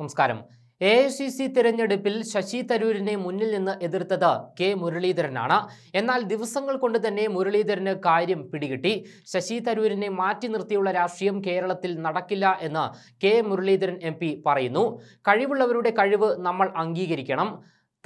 നമസ്കാരം. ACC തിരഞ്ഞെടുപ്പിൽ ശശി തരൂരിനെ മുന്നിൽ നിന്ന് എതിർത്തത് കെ മുരളീധരനാണ്. എന്നാൽ ദിവസങ്ങൾ കൊണ്ട് തന്നെ മുരളീധരന് കാര്യം പിടികിട്ടി. ശശി തരൂരിനെ മാറ്റി നിർത്തിയുള്ള രാഷ്ട്രീയം കേരളത്തിൽ നടക്കില്ല എന്ന് കെ മുരളീധരൻ MP പറയുന്നു. കഴിവുള്ളവരുടെ കഴിവ് നമ്മൾ അംഗീകരിക്കണം.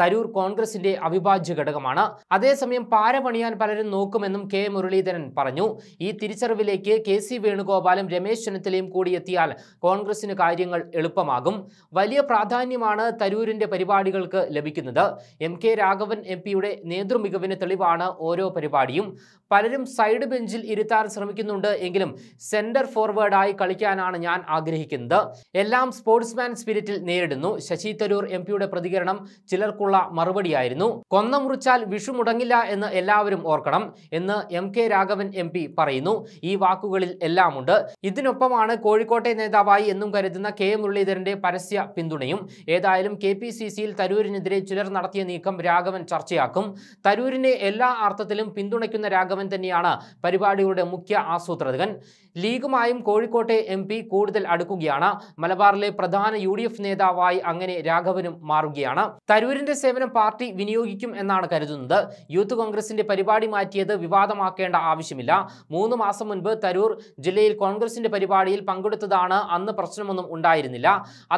തരൂർ കോൺഗ്രസിന്റെ അവിഭാജ്യ ഘടകമാണ്. അതേസമയം പാരപണിയാൻ പലരും നോക്കുമെന്നും കെ മുരളീധരൻ പറഞ്ഞു. ഈ തിരിച്ചറിവിലേക്ക് KC വേണുഗോപാലും രമേശ് ചെന്നിത്തലയും കൂടിയെത്തിയാൽ കോൺഗ്രസിന് കാര്യങ്ങൾ എളുപ്പമാകും. വലിയ പ്രാധാന്യമാണ് തരൂരിന്റെ പരിപാടികൾക്ക് ലഭിക്കുന്നത്. MK രാഘവൻ MPയുടെ നേതൃമികവിന് തെളിവാണ് ഓരോ പരിപാടിയും. പലരും സൈഡ് ബെഞ്ചിൽ ഇരുത്താൻ ശ്രമിക്കുന്നുണ്ട്. എങ്കിലും സെന്റർ ഫോർവേഡായി കളിക്കാനാണ് ഞാൻ ആഗ്രഹിക്കുന്നത്. എല്ലാം സ്പോർട്സ്മാൻ സ്പിരിറ്റിൽ നേരിടുന്നു. ശശി തരൂർ MPയുടെ പ്രതികരണം ചിലർക്കുള്ള മറുപടിയായിരുന്നു. കൊന്ന മുറിച്ചാൽ വിഷു മുടങ്ങില്ല എന്ന് എല്ലാവരും ഓർക്കണം എന്ന് MK രാഘവൻ MP പറയുന്നു. ഈ വാക്കുകളിൽ എല്ലാമുണ്ട്. ഇതിനൊപ്പമാണ് കോഴിക്കോട്ടെ നേതാവായി എന്നും കരുതുന്ന കെ മുരളീധരന്റെ പരസ്യ പിന്തുണയും. ഏതായാലും KPCCയിൽ തരൂരിനെതിരെ ചിലർ നടത്തിയ നീക്കം രാഘവൻ ചർച്ചയാക്കും. തരൂരിനെ എല്ലാ അർത്ഥത്തിലും പിന്തുണയ്ക്കുന്ന രാഘവൻ തന്നെയാണ് പരിപാടികളുടെ മുഖ്യ ആസൂത്രകൻ. ലീഗുമായും കോഴിക്കോട്ടെ MP കൂടുതൽ അടുക്കുകയാണ്. മലബാറിലെ പ്രധാന UDF നേതാവായി അങ്ങനെ രാഘവനും മാറുകയാണ്. തരൂരിന്റെ സേവനം പാർട്ടി വിനിയോഗിക്കും എന്നാണ് കരുതുന്നത്. യൂത്ത് കോൺഗ്രസിന്റെ പരിപാടി മാറ്റിയത് വിവാദമാക്കേണ്ട ആവശ്യമില്ല. 3 മാസം മുൻപ് തരൂർ ജില്ലയിൽ കോൺഗ്രസിന്റെ പരിപാടിയിൽ പങ്കെടുത്തതാണ്. അന്ന് പ്രശ്നമൊന്നും ഉണ്ടായിരുന്നില്ല.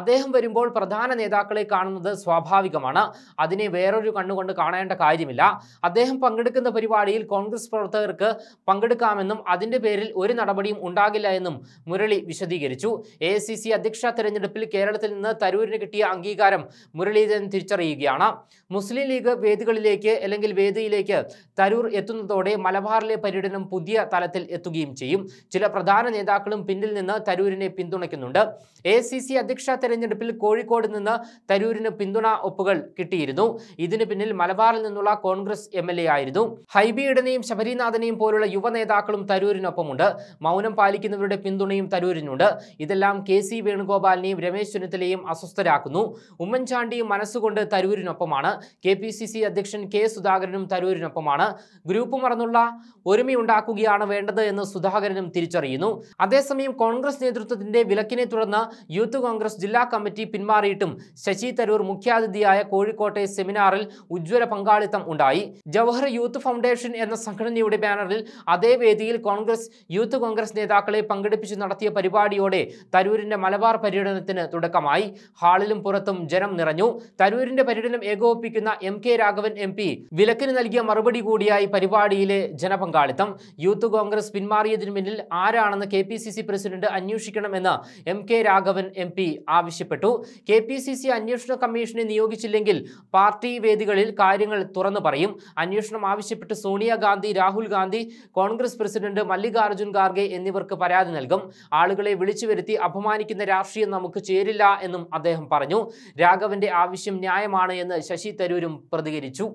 അദ്ദേഹം വരുമ്പോൾ പ്രധാന നേതാക്കളെ കാണുന്നത് സ്വാഭാവികമാണ്. അതിനെ വേറൊരു കണ്ണുകൊണ്ട് കാണേണ്ട കാര്യമില്ല. അദ്ദേഹം പങ്കെടുക്കുന്ന പരിപാടിയിൽ കോൺഗ്രസ് പ്രവർത്തകർക്ക് പങ്കെടുക്കാമെന്നും അതിന്റെ പേരിൽ ഒരു നടപടിയും ഉണ്ടാകില്ല എന്നും മുരളി വിശദീകരിച്ചു. ACC അധ്യക്ഷ തെരഞ്ഞെടുപ്പിൽ കേരളത്തിൽ നിന്ന് തരൂരിന് കിട്ടിയ അംഗീകാരം മുരളീധരൻ തിരിച്ചറിയുകയാണ്. മുസ്ലിം ലീഗ് വേദികളിലേക്ക് അല്ലെങ്കിൽ വേദിയിലേക്ക് തരൂർ എത്തുന്നതോടെ മലബാറിലെ പര്യടനം പുതിയ തലത്തിൽ എത്തുകയും ചെയ്യും. ചില പ്രധാന നേതാക്കളും പിന്നിൽ നിന്ന് തരൂരിനെ പിന്തുണയ്ക്കുന്നുണ്ട്. ACC അധ്യക്ഷ തെരഞ്ഞെടുപ്പിൽ കോഴിക്കോട് നിന്ന് തരൂരിന് പിന്തുണ ഒപ്പുകൾ കിട്ടിയിരുന്നു. ഇതിന് പിന്നിൽ മലബാറിൽ നിന്നുള്ള കോൺഗ്രസ് MLA ആയിരുന്നു. ഹൈബിയുടെയും ശബരിനാഥനെയും പോലുള്ള യുവ നേതാക്കളും തരൂരിനൊപ്പമുണ്ട്. മൗനം പാലിക്കുന്നവരുടെ പിന്തുണയും തരൂരിനുണ്ട്. ഇതെല്ലാം KC വേണുഗോപാലിനെയും രമേശ് ചെന്നിത്തലയെയും അസ്വസ്ഥരാക്കുന്നു. ഉമ്മൻചാണ്ടിയും മനസ്സുകൊണ്ട് തരൂരിനൊപ്പമാണ്. KPCC അധ്യക്ഷൻ K സുധാകരനും തരൂരിനൊപ്പമാണ്. ഗ്രൂപ്പ് മറന്നുള്ള ഒരുമയുണ്ടാക്കുകയാണ് വേണ്ടത് എന്ന് സുധാകരനും തിരിച്ചറിയുന്നു. അതേസമയം കോൺഗ്രസ് നേതൃത്വത്തിന്റെ വിലക്കിനെ തുടർന്ന് യൂത്ത് കോൺഗ്രസ് ജില്ലാ കമ്മിറ്റി പിന്മാറിയിട്ടും ശശി തരൂർ മുഖ്യാതിഥിയായ കോഴിക്കോട്ടെ സെമിനാറിൽ ഉജ്ജ്വല പങ്കാളിത്തം ഉണ്ടായി. ജവഹർ യൂത്ത് ഫൗണ്ടേഷൻ എന്ന സംഘടനയുടെ ബാനറിൽ അതേ വേദിയിൽ യൂത്ത് കോൺഗ്രസ് നേതാക്കളെ പങ്കെടുപ്പിച്ച് നടത്തിയ പരിപാടിയോടെ തരൂരിന്റെ മലബാർ പര്യടനത്തിന് തുടക്കമായി. ഹാളിലും പുറത്തും ജനം നിറഞ്ഞു. തരൂരിന്റെ പര്യടനം ഏകോപിപ്പിക്കുന്ന MK രാഘവൻ MP വിലക്കിന് നൽകിയ മറുപടി കൂടിയായി പരിപാടിയിലെ ജനപങ്കാളിത്തം. യൂത്ത് കോൺഗ്രസ് പിന്മാറിയതിനു പിന്നിൽ ആരാണെന്ന് KPCC പ്രസിഡന്റ് അന്വേഷിക്കണമെന്ന് MK രാഘവൻ MP ആവശ്യപ്പെട്ടു. KPCC അന്വേഷണ കമ്മീഷനെ നിയോഗിച്ചില്ലെങ്കിൽ പാർട്ടി വേദികളിൽ കാര്യങ്ങൾ തുറന്നു പറയും. അന്വേഷണം ആവശ്യപ്പെട്ട് സോണിയ ഗാന്ധി, രാഹുൽ ഗാന്ധി, കോൺഗ്രസ് പ്രസിഡന്റ് മല്ലികാർജുൻ ഖാർഗെ എന്നിവർക്ക് പരാതി നൽകും. ആളുകളെ വിളിച്ചു വരുത്തി അപമാനിക്കുന്ന രാഷ്ട്രീയം നമുക്ക് ചേരില്ല എന്നും അദ്ദേഹം പറഞ്ഞു. രാഘവന്റെ ആവശ്യം ന്യായമാണ് എന്ന് ശശി തരൂരും പ്രതികരിച്ചു.